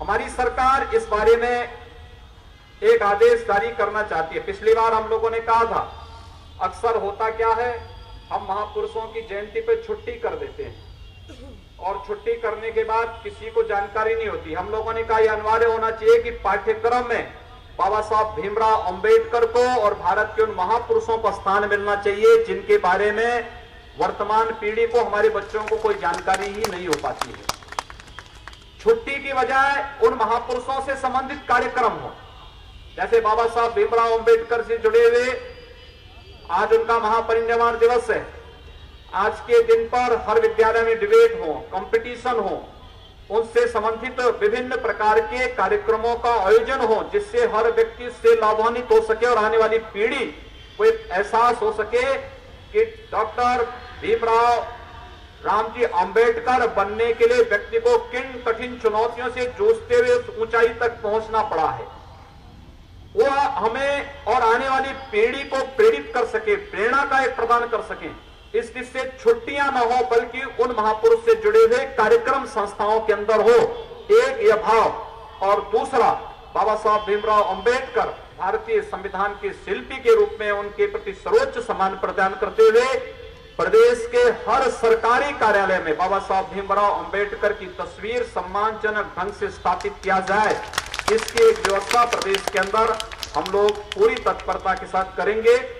हमारी सरकार इस बारे में एक आदेश जारी करना चाहती है। पिछली बार हम लोगों ने कहा था, अक्सर होता क्या है, हम महापुरुषों की जयंती पर छुट्टी कर देते हैं और छुट्टी करने के बाद किसी को जानकारी नहीं होती। हम लोगों ने कहा यह अनिवार्य होना चाहिए कि पाठ्यक्रम में बाबा साहब भीमराव अंबेडकर को और भारत के उन महापुरुषों को स्थान मिलना चाहिए जिनके बारे में वर्तमान पीढ़ी को, हमारे बच्चों को कोई जानकारी ही नहीं हो पाती है। छुट्टी की बजाय उन महापुरुषों से संबंधित कार्यक्रम हो, जैसे बाबा साहब भीमराव अंबेडकर से जुड़े हुए, आज उनका महापरिनिर्वाण दिवस है, आज के दिन पर हर विद्यालय में डिबेट हो, कंपटीशन हो, उनसे संबंधित विभिन्न प्रकार के कार्यक्रमों का आयोजन हो, जिससे हर व्यक्ति उससे लाभान्वित हो सके और आने वाली पीढ़ी को एक एहसास हो सके कि डॉक्टर भीमराव रामजी अंबेडकर बनने के लिए व्यक्ति को किन कठिन चुनौतियों से जूझते हुए उस ऊंचाई तक पहुंचना पड़ा है, वह हमें और आने वाली पीढ़ी को प्रेरित कर सके, प्रेरणा का एक प्रदान कर सके। इससे छुट्टियां न हो बल्कि उन महापुरुष से जुड़े हुए कार्यक्रम संस्थाओं के अंदर हो, एक यह भाव। और दूसरा, बाबा साहब भीमराव अंबेडकर भारतीय संविधान के शिल्पी के रूप में उनके प्रति सर्वोच्च सम्मान प्रदान करते हुए प्रदेश के हर सरकारी कार्यालय में बाबा साहब भीमराव अंबेडकर की तस्वीर सम्मानजनक ढंग से स्थापित किया जाए, इसकी एक व्यवस्था प्रदेश के अंदर हम लोग पूरी तत्परता के साथ करेंगे।